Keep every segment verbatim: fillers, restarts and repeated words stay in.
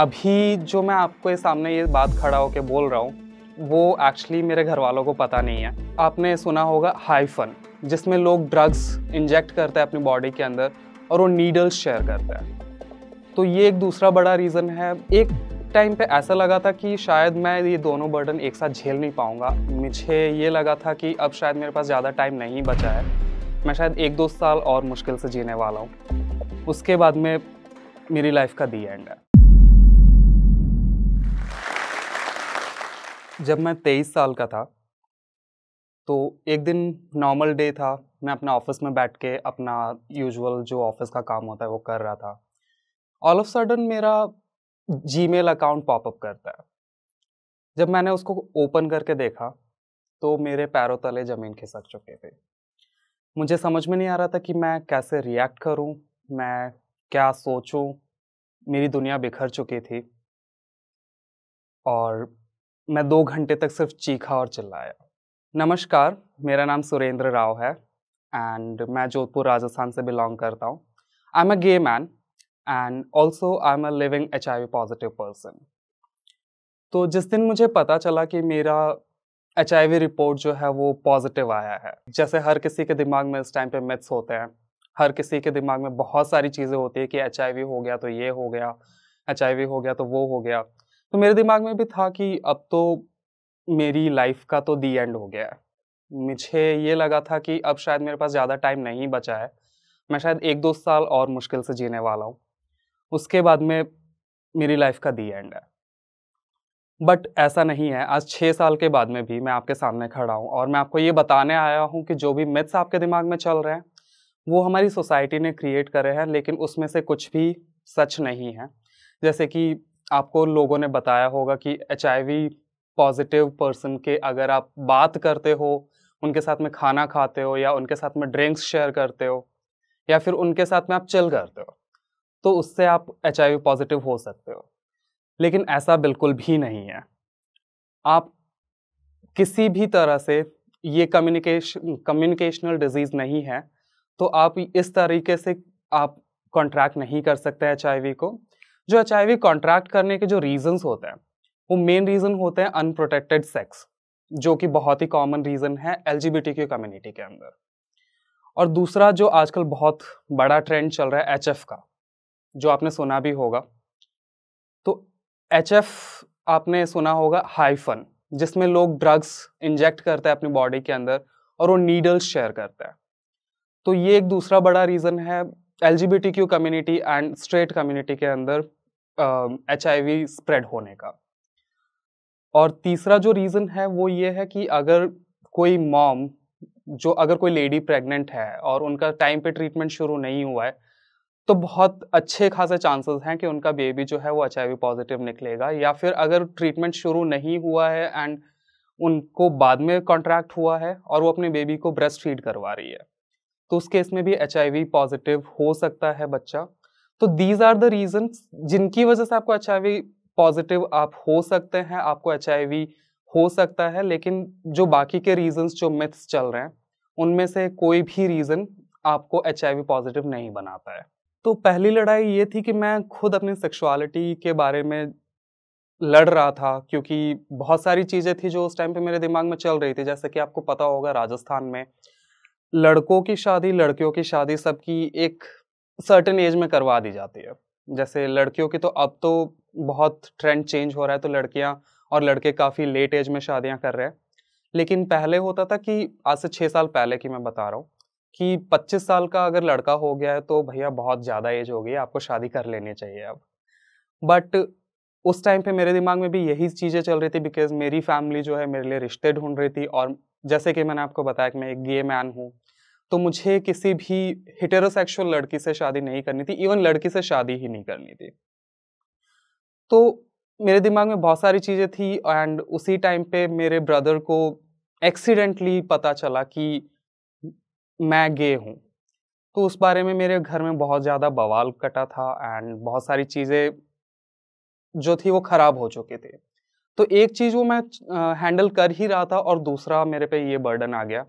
अभी जो मैं आपके सामने ये बात खड़ा होकर बोल रहा हूँ वो एक्चुअली मेरे घर वालों को पता नहीं है। आपने सुना होगा हाइफन, जिसमें लोग ड्रग्स इंजेक्ट करते हैं अपनी बॉडी के अंदर और वो नीडल्स शेयर करते हैं, तो ये एक दूसरा बड़ा रीज़न है। एक टाइम पे ऐसा लगा था कि शायद मैं ये दोनों बर्डन एक साथ झेल नहीं पाऊँगा। मुझे ये लगा था कि अब शायद मेरे पास ज़्यादा टाइम नहीं बचा है, मैं शायद एक दो साल और मुश्किल से जीने वाला हूँ, उसके बाद में मेरी लाइफ का दी एंड है। जब मैं तेईस साल का था तो एक दिन नॉर्मल डे था, मैं अपना ऑफिस में बैठ के अपना यूजुअल जो ऑफिस का काम होता है वो कर रहा था। ऑल ऑफ सडन मेरा जीमेल अकाउंट पॉपअप करता है। जब मैंने उसको ओपन करके देखा तो मेरे पैरों तले ज़मीन खिसक चुके थे। मुझे समझ में नहीं आ रहा था कि मैं कैसे रिएक्ट करूं, मैं क्या सोचूं, मेरी दुनिया बिखर चुकी थी। और मैं दो घंटे तक सिर्फ चीखा और चिल्लाया। नमस्कार, मेरा नाम सुरेंद्र राव है एंड मैं जोधपुर राजस्थान से बिलोंग करता हूँ। I am a gay man and also I am a living H I V positive person. तो जिस दिन मुझे पता चला कि मेरा एच आई वी रिपोर्ट जो है वो पॉजिटिव आया है, जैसे हर किसी के दिमाग में इस टाइम पे मिथ्स होते हैं, हर किसी के दिमाग में बहुत सारी चीज़ें होती है कि एच आई वी हो गया तो ये हो गया, एच आई वी हो गया तो वो हो गया। तो मेरे दिमाग में भी था कि अब तो मेरी लाइफ का तो दी एंड हो गया है। मुझे ये लगा था कि अब शायद मेरे पास ज़्यादा टाइम नहीं बचा है, मैं शायद एक दो साल और मुश्किल से जीने वाला हूँ, उसके बाद में मेरी लाइफ का दी एंड है। बट ऐसा नहीं है। आज छः साल के बाद में भी मैं आपके सामने खड़ा हूँ और मैं आपको ये बताने आया हूँ कि जो भी मिथ्स आपके दिमाग में चल रहे हैं वो हमारी सोसाइटी ने क्रिएट करे हैं, लेकिन उसमें से कुछ भी सच नहीं है। जैसे कि आपको लोगों ने बताया होगा कि H I V positive person के अगर आप बात करते हो, उनके साथ में खाना खाते हो या उनके साथ में ड्रिंक्स शेयर करते हो या फिर उनके साथ में आप चिल करते हो, तो उससे आप एच आई वी पॉजिटिव हो सकते हो। लेकिन ऐसा बिल्कुल भी नहीं है। आप किसी भी तरह से, ये कम्युनिकेशन कम्युनिकेशनल डिजीज़ नहीं है, तो आप इस तरीके से आप कॉन्ट्रैक्ट नहीं कर सकते एच आई वी को। जो एच आई वी कॉन्ट्रैक्ट करने के जो रीज़न्स होते हैं वो मेन रीज़न होते हैं अनप्रोटेक्टेड सेक्स, जो कि बहुत ही कॉमन रीज़न है एलजीबीटीक्यू कम्युनिटी के अंदर। और दूसरा जो आजकल बहुत बड़ा ट्रेंड चल रहा है एचएफ का, जो आपने सुना भी होगा। तो एचएफ आपने सुना होगा हाइफन, जिसमें लोग ड्रग्स इंजेक्ट करते हैं अपनी बॉडी के अंदर और वो नीडल्स शेयर करते हैं, तो ये एक दूसरा बड़ा रीज़न है। LGBTQ community and straight community के अंदर एचआईवी स्प्रेड होने का। और तीसरा जो रीज़न है वो ये है कि अगर कोई मॉम, जो अगर कोई लेडी प्रेग्नेंट है और उनका टाइम पे ट्रीटमेंट शुरू नहीं हुआ है, तो बहुत अच्छे खासे चांसेस हैं कि उनका बेबी जो है वो एचआईवी पॉजिटिव निकलेगा। या फिर अगर ट्रीटमेंट शुरू नहीं हुआ है एंड उनको बाद में कॉन्ट्रैक्ट हुआ है और वो अपने बेबी को ब्रेस्ट फीड करवा रही है, तो उस केस में भी एचआईवी पॉजिटिव हो सकता है बच्चा। तो दीज आर द रीजंस जिनकी वजह से आपको एचआईवी पॉजिटिव आप हो सकते हैं, आपको एचआईवी हो सकता है। लेकिन जो बाकी के रीजंस, जो मिथ्स चल रहे हैं, उनमें से कोई भी रीज़न आपको एचआईवी पॉजिटिव नहीं बनाता है। तो पहली लड़ाई ये थी कि मैं खुद अपनी सेक्सुअलिटी के बारे में लड़ रहा था, क्योंकि बहुत सारी चीज़ें थी जो उस टाइम पे मेरे दिमाग में चल रही थी। जैसे कि आपको पता होगा, राजस्थान में लड़कों की शादी, लड़कियों की शादी सबकी एक सर्टेन एज में करवा दी जाती है। जैसे लड़कियों की तो अब तो बहुत ट्रेंड चेंज हो रहा है, तो लड़कियां और लड़के काफ़ी लेट एज में शादियां कर रहे हैं। लेकिन पहले होता था कि आज से छः साल पहले की मैं बता रहा हूँ कि पच्चीस साल का अगर लड़का हो गया है तो भैया बहुत ज़्यादा एज हो गई, आपको शादी कर लेनी चाहिए अब। बट उस टाइम पे मेरे दिमाग में भी यही चीज़ें चल रही थी, बिकॉज मेरी फैमिली जो है मेरे लिए रिश्ते ढूंढ रही थी। और जैसे कि मैंने आपको बताया कि मैं एक गे मैन हूँ, तो मुझे किसी भी हेटेरोसेक्सुअल लड़की से शादी नहीं करनी थी, इवन लड़की से शादी ही नहीं करनी थी। तो मेरे दिमाग में बहुत सारी चीज़ें थी। एंड उसी टाइम पे मेरे ब्रदर को एक्सीडेंटली पता चला कि मैं गे हूँ, तो उस बारे में मेरे घर में बहुत ज़्यादा बवाल कटा था एंड बहुत सारी चीज़ें जो थी वो ख़राब हो चुकी थी। तो एक चीज़ वो मैं हैंडल कर ही रहा था और दूसरा मेरे पे ये बर्डन आ गया।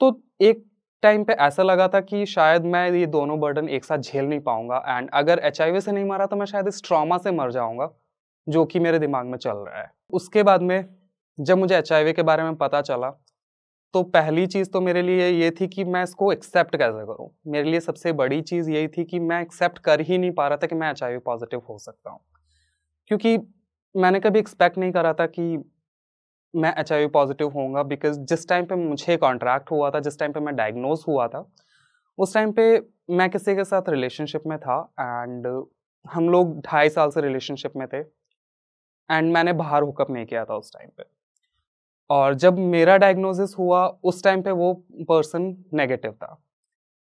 तो एक टाइम पे ऐसा लगा था कि शायद मैं ये दोनों बर्डन एक साथ झेल नहीं पाऊंगा, एंड अगर एच आई वी से नहीं मारा तो मैं शायद इस ट्रॉमा से मर जाऊंगा, जो कि मेरे दिमाग में चल रहा है। उसके बाद में जब मुझे एच आई वी के बारे में पता चला तो पहली चीज़ तो मेरे लिए ये थी कि मैं इसको एक्सेप्ट कैसे करूँ। मेरे लिए सबसे बड़ी चीज़ यही थी कि मैं एक्सेप्ट कर ही नहीं पा रहा था कि मैं एच आई वी पॉजिटिव हो सकता हूँ, क्योंकि मैंने कभी एक्सपेक्ट नहीं करा था कि मैं एच आई वी पॉजिटिव होऊंगा। बिकॉज जिस टाइम पे मुझे कॉन्ट्रैक्ट हुआ था, जिस टाइम पे मैं डायग्नोज हुआ था, उस टाइम पे मैं किसी के साथ रिलेशनशिप में था, एंड हम लोग ढाई साल से रिलेशनशिप में थे, एंड मैंने बाहर हुकअप नहीं किया था उस टाइम पे। और जब मेरा डायग्नोसिस हुआ उस टाइम पे वो पर्सन नेगेटिव था,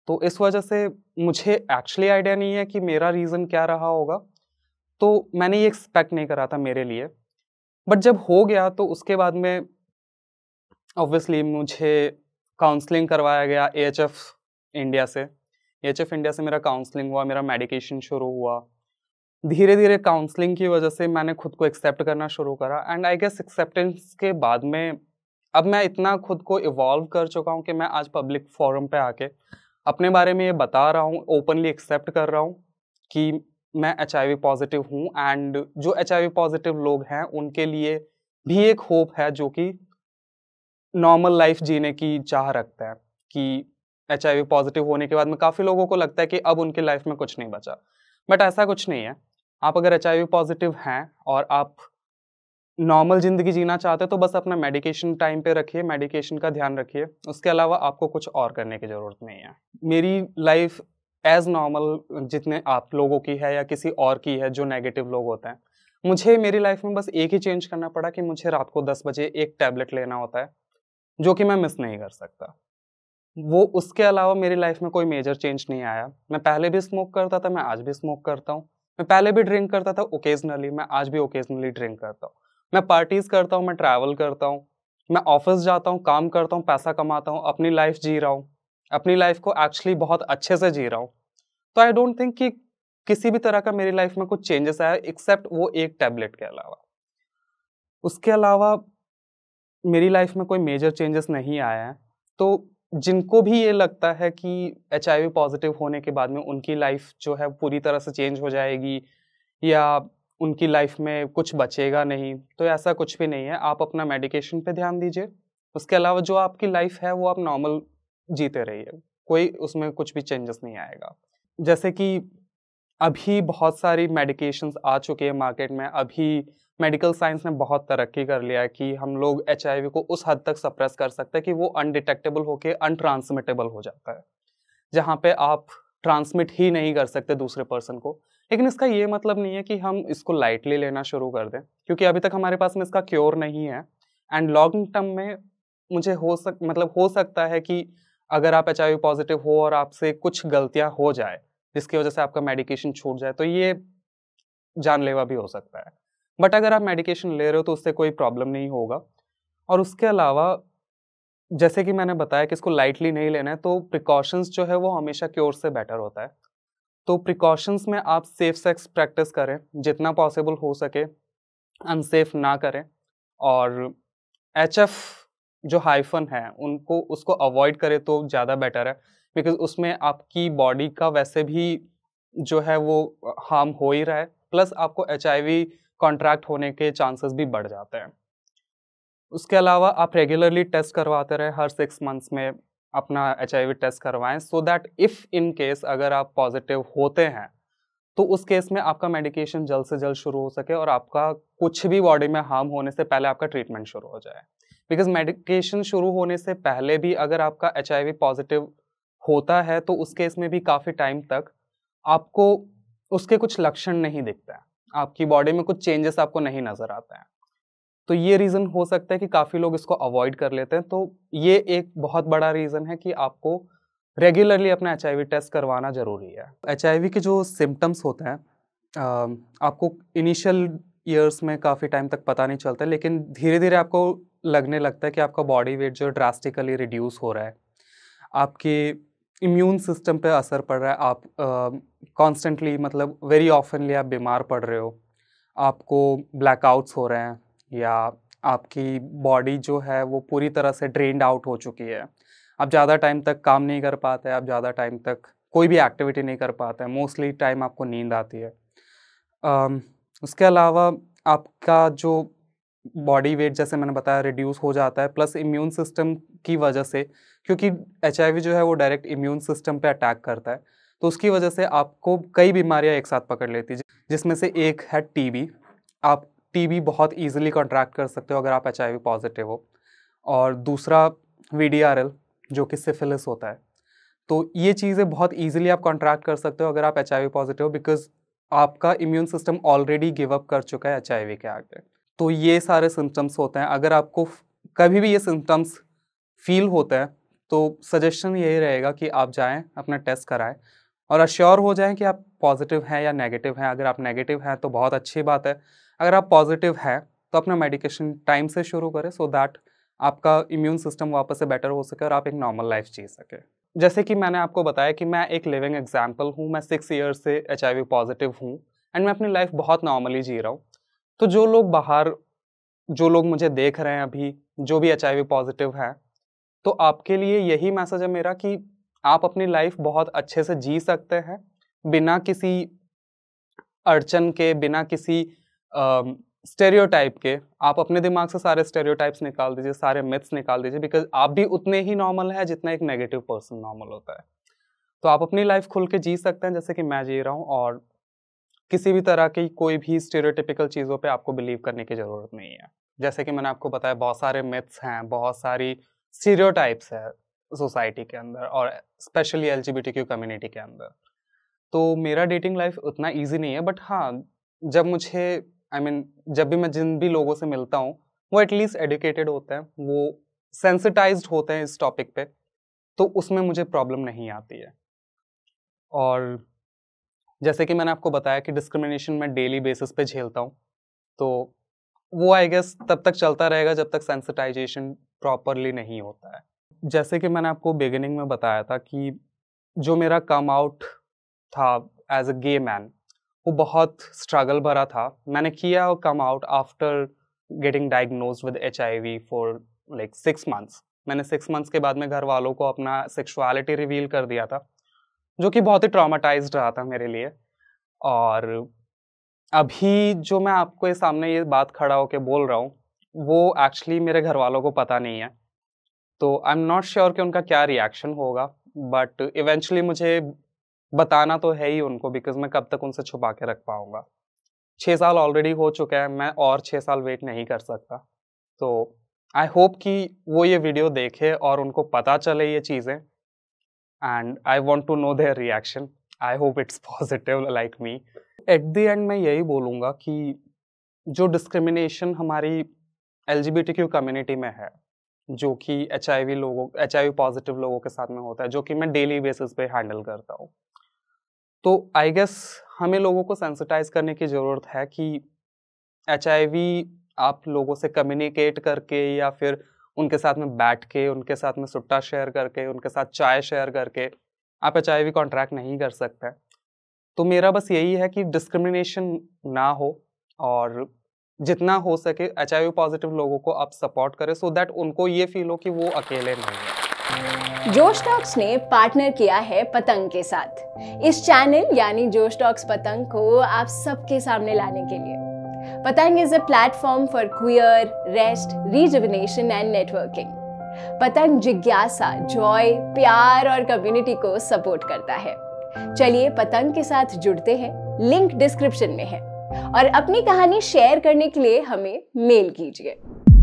तो इस वजह से मुझे एक्चुअली आइडिया नहीं है कि मेरा रीज़न क्या रहा होगा। तो मैंने ये एक्सपेक्ट नहीं करा था मेरे लिए, बट जब हो गया तो उसके बाद में ऑब्वियसली मुझे काउंसलिंग करवाया गया एच सी एफ इंडिया से। एच सी एफ इंडिया से मेरा काउंसलिंग हुआ, मेरा मेडिकेशन शुरू हुआ। धीरे धीरे काउंसलिंग की वजह से मैंने खुद को एक्सेप्ट करना शुरू करा, एंड आई गेस एक्सेप्टेंस के बाद में अब मैं इतना खुद को इवॉल्व कर चुका हूँ कि मैं आज पब्लिक फोरम पे आके अपने बारे में ये बता रहा हूँ, ओपनली एक्सेप्ट कर रहा हूँ कि मैं एच आई वी पॉजिटिव हूँ, एंड जो एच आई वी पॉजिटिव लोग हैं उनके लिए भी एक होप है, जो कि नॉर्मल लाइफ जीने की चाह रखता है। कि एच आई वी पॉजिटिव होने के बाद में काफ़ी लोगों को लगता है कि अब उनकी लाइफ में कुछ नहीं बचा, बट ऐसा कुछ नहीं है। आप अगर एच आई वी पॉजिटिव हैं और आप नॉर्मल ज़िंदगी जीना चाहते हो तो बस अपना मेडिकेशन टाइम पे रखिए, मेडिकेशन का ध्यान रखिए, उसके अलावा आपको कुछ और करने की ज़रूरत नहीं है। मेरी लाइफ एज नॉर्मल जितने आप लोगों की है या किसी और की है जो नेगेटिव लोग होते हैं, मुझे मेरी लाइफ में बस एक ही चेंज करना पड़ा कि मुझे रात को दस बजे एक टैबलेट लेना होता है, जो कि मैं मिस नहीं कर सकता। वो उसके अलावा मेरी लाइफ में कोई मेजर चेंज नहीं आया। मैं पहले भी स्मोक करता था, मैं आज भी स्मोक करता हूँ। मैं पहले भी ड्रिंक करता था ओकेजनली, मैं आज भी ओकेजनली ड्रिंक करता हूँ। मैं पार्टीज़ करता हूँ, मैं ट्रैवल करता हूँ, मैं ऑफिस जाता हूँ, काम करता हूँ, पैसा कमाता हूँ, अपनी लाइफ जी रहा हूँ, अपनी लाइफ को एक्चुअली बहुत अच्छे से जी रहा हूँ। तो आई डोंट थिंक कि किसी भी तरह का मेरी लाइफ में कुछ चेंजेस आया एक्सेप्ट वो एक टैबलेट के अलावा। उसके अलावा मेरी लाइफ में कोई मेजर चेंजेस नहीं आया है। तो जिनको भी ये लगता है कि एच आई वी पॉजिटिव होने के बाद में उनकी लाइफ जो है पूरी तरह से चेंज हो जाएगी या उनकी लाइफ में कुछ बचेगा नहीं, तो ऐसा कुछ भी नहीं है। आप अपना मेडिकेशन पे ध्यान दीजिए, उसके अलावा जो आपकी लाइफ है वो आप नॉर्मल जीते रहिए, कोई उसमें कुछ भी चेंजेस नहीं आएगा। जैसे कि अभी बहुत सारी मेडिकेशंस आ चुके हैं मार्केट में, अभी मेडिकल साइंस ने बहुत तरक्की कर लिया है कि हम लोग एच आई वी को उस हद तक सप्रेस कर सकते हैं कि वो अनडिटेक्टेबल होके अनट्रांसमिटेबल हो जाता है, जहाँ पे आप ट्रांसमिट ही नहीं कर सकते दूसरे पर्सन को। लेकिन इसका ये मतलब नहीं है कि हम इसको लाइटली लेना शुरू कर दें, क्योंकि अभी तक हमारे पास में इसका क्योर नहीं है। एंड लॉन्ग टर्म में मुझे हो सक मतलब हो सकता है कि अगर आप एच आई वी पॉजिटिव हो और आपसे कुछ गलतियाँ हो जाए जिसकी वजह से आपका मेडिकेशन छूट जाए, तो ये जानलेवा भी हो सकता है। बट अगर आप मेडिकेशन ले रहे हो तो उससे कोई प्रॉब्लम नहीं होगा। और उसके अलावा जैसे कि मैंने बताया कि इसको लाइटली नहीं लेना है, तो प्रिकॉशंस जो है वो हमेशा क्योर से बेटर होता है। तो प्रिकॉशंस में आप सेफ सेक्स प्रैक्टिस करें, जितना पॉसिबल हो सके अनसेफ ना करें, और एच एफ जो हाइफन है उनको उसको अवॉइड करें तो ज़्यादा बेटर है। बिकॉज उसमें आपकी बॉडी का वैसे भी जो है वो हार्म हो ही रहा है, प्लस आपको एच आई वी कॉन्ट्रैक्ट होने के चांसेस भी बढ़ जाते हैं। उसके अलावा आप रेगुलरली टेस्ट करवाते रहे, हर सिक्स मंथ्स में अपना एच आई वी टेस्ट करवाएं, so that if in case अगर आप पॉजिटिव होते हैं तो उस केस में आपका मेडिकेशन जल्द से जल्द शुरू हो सके और आपका कुछ भी बॉडी में हार्म होने से पहले आपका ट्रीटमेंट शुरू हो जाए। बिकॉज मेडिकेशन शुरू होने से पहले भी अगर आपका एच आई वी पॉजिटिव होता है तो उस केस में भी काफ़ी टाइम तक आपको उसके कुछ लक्षण नहीं दिखते हैं, आपकी बॉडी में कुछ चेंजेस आपको नहीं नज़र आते हैं। तो ये रीज़न हो सकता है कि काफ़ी लोग इसको अवॉइड कर लेते हैं। तो ये एक बहुत बड़ा रीज़न है कि आपको रेगुलरली अपना एच आई वी टेस्ट करवाना ज़रूरी है। एच आई वी के जो सिम्टम्स होते हैं आपको इनिशियल ईयर्स में काफ़ी टाइम तक पता नहीं चलता, लेकिन धीरे धीरे आपको लगने लगता है कि आपका बॉडी वेट जो ड्रास्टिकली रिड्यूस हो रहा है, आपके इम्यून सिस्टम पे असर पड़ रहा है, आप कॉन्स्टेंटली uh, मतलब वेरी ऑफनली आप बीमार पड़ रहे हो, आपको ब्लैकआउट्स हो रहे हैं, या आपकी बॉडी जो है वो पूरी तरह से ड्रेन्ड आउट हो चुकी है, आप ज़्यादा टाइम तक काम नहीं कर पाते, आप ज़्यादा टाइम तक कोई भी एक्टिविटी नहीं कर पाते, मोस्टली टाइम आपको नींद आती है। uh, उसके अलावा आपका जो बॉडी वेट जैसे मैंने बताया रिड्यूस हो जाता है, प्लस इम्यून सिस्टम की वजह से, क्योंकि एच आई वी जो है वो डायरेक्ट इम्यून सिस्टम पे अटैक करता है, तो उसकी वजह से आपको कई बीमारियां एक साथ पकड़ लेती है, जिसमें से एक है टीबी। आप टीबी बहुत इजीली कॉन्ट्रैक्ट कर सकते हो अगर आप एच आई वी पॉजिटिव हो। और दूसरा वी डी आर एल जो कि सिफिलिस होता है, तो ये चीज़ें बहुत ईजिली आप कॉन्ट्रैक्ट कर सकते हो अगर आप एच आई वी पॉजिटिव हो, बिकॉज आपका immune system already give up कर चुका है एच आई वी के आगे। तो ये सारे सिम्टम्स होते हैं। अगर आपको कभी भी ये सिम्टम्स फील होते हैं तो सजेशन यही रहेगा कि आप जाएं, अपना टेस्ट कराएं और अश्योर हो जाएं कि आप पॉजिटिव हैं या नेगेटिव हैं। अगर आप नेगेटिव हैं तो बहुत अच्छी बात है, अगर आप पॉजिटिव हैं तो अपना मेडिकेशन टाइम से शुरू करें, सो दैट आपका इम्यून सिस्टम वापस से बेटर हो सके और आप एक नॉर्मल लाइफ जी सकें। जैसे कि मैंने आपको बताया कि मैं एक लिविंग एग्जाम्पल हूँ, मैं सिक्स ईयर्स से एच आई वी पॉजिटिव हूँ एंड मैं अपनी लाइफ बहुत नॉर्मली जी रहा हूँ। तो जो लोग बाहर, जो लोग मुझे देख रहे हैं अभी, जो भी एच आई वी पॉजिटिव हैं, तो आपके लिए यही मैसेज है मेरा कि आप अपनी लाइफ बहुत अच्छे से जी सकते हैं, बिना किसी अड़चन के, बिना किसी स्टेरियोटाइप के। आप अपने दिमाग से सारे स्टेरियोटाइप्स निकाल दीजिए, सारे मिथ्स निकाल दीजिए, बिकॉज आप भी उतने ही नॉर्मल है जितना एक नेगेटिव पर्सन नॉर्मल होता है। तो आप अपनी लाइफ खुल के जी सकते हैं जैसे कि मैं जी रहा हूँ, और किसी भी तरह की कोई भी स्टेरियोटिपिकल चीज़ों पे आपको बिलीव करने की ज़रूरत नहीं है। जैसे कि मैंने आपको बताया बहुत सारे मिथ्स हैं, बहुत सारी स्टीरियोटाइप्स है सोसाइटी के अंदर और स्पेशली एलजीबीटीक्यू कम्युनिटी के अंदर। तो मेरा डेटिंग लाइफ उतना इजी नहीं है, बट हाँ, जब मुझे आई I मीन mean, जब भी मैं जिन भी लोगों से मिलता हूँ वो एटलीस्ट एडुकेटेड होते हैं, वो सेंसिटाइज्ड होते हैं इस टॉपिक पे, तो उसमें मुझे प्रॉब्लम नहीं आती है। और जैसे कि मैंने आपको बताया कि डिस्क्रिमिनेशन मैं डेली बेसिस पे झेलता हूँ, तो वो आई गेस तब तक चलता रहेगा जब तक सेंसिटाइजेशन प्रॉपरली नहीं होता है। जैसे कि मैंने आपको बिगिनिंग में बताया था कि जो मेरा कम आउट था एज अ गे मैन, वो बहुत स्ट्रगल भरा था। मैंने किया come out after getting diagnose with H I V for like six months. मैंने सिक्स मंथ्स के बाद में घर वालों को अपना सेक्सुअलिटी रिवील कर दिया था, जो कि बहुत ही ट्रॉमाटाइज्ड रहा था मेरे लिए। और अभी जो मैं आपको ये सामने ये बात खड़ा होकर बोल रहा हूँ वो एक्चुअली मेरे घर वालों को पता नहीं है, तो आई एम नॉट श्योर कि उनका क्या रिएक्शन होगा, बट इवेंचुअली मुझे बताना तो है ही उनको, बिकॉज मैं कब तक उनसे छुपा के रख पाऊँगा। छः साल ऑलरेडी हो चुका है, मैं और छः साल वेट नहीं कर सकता। तो आई होप कि वो ये वीडियो देखे और उनको पता चले ये चीज़ें, and I want to know their reaction. I hope it's positive like me. At the end मैं यही बोलूँगा कि जो discrimination हमारी L G B T Q community में है, जो कि H I V लोगों H I V positive लोगों के साथ में होता है, जो कि मैं daily basis पे handle करता हूँ, तो I guess हमें लोगों को sensitize करने की ज़रूरत है कि H I V आप लोगों से communicate करके या फिर उनके साथ में बैठ के, उनके साथ में सुट्टा शेयर करके, उनके साथ चाय शेयर करके आप एच आई वी कॉन्ट्रैक्ट नहीं कर सकते। तो मेरा बस यही है कि डिस्क्रिमिनेशन ना हो और जितना हो सके एच आई वी पॉजिटिव लोगों को आप सपोर्ट करें, सो दैट उनको ये फील हो कि वो अकेले नहीं है। जोश टॉक्स ने पार्टनर किया है पतंग के साथ, इस चैनल यानी जोश टॉक्स पतंग को आप सबके सामने लाने के लिए। Patang is a platform for queer, rest, rejuvenation and networking. Patang जिज्ञासा, joy, प्यार और community को support करता है। चलिए पतंग के साथ जुड़ते हैं, link description में है। और अपनी कहानी share करने के लिए हमें mail कीजिए।